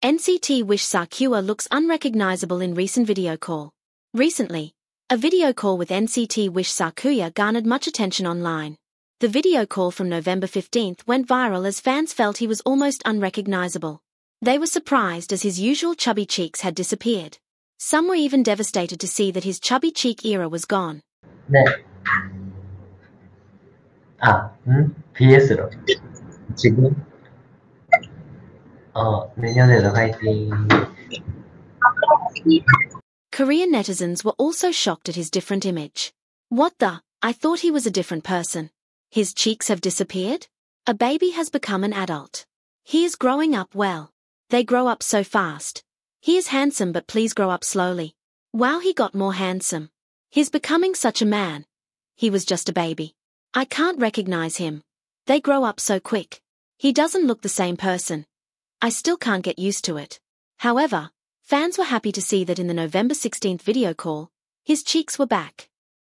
NCT WISH Sakuya looks unrecognizable in recent video call. Recently, a video call with NCT WISH Sakuya garnered much attention online. The video call from November 15th went viral as fans felt he was almost unrecognizable. They were surprised as his usual chubby cheeks had disappeared. Some were even devastated to see that his chubby cheek era was gone. Korean netizens were also shocked at his different image. What the? I thought he was a different person. His cheeks have disappeared? A baby has become an adult. He is growing up well. They grow up so fast. He is handsome, but please grow up slowly. Wow, he got more handsome. He's becoming such a man. He was just a baby. I can't recognize him. They grow up so quick. He doesn't look the same person. I still can't get used to it. However, fans were happy to see that in the November 16th video call, his cheeks were back.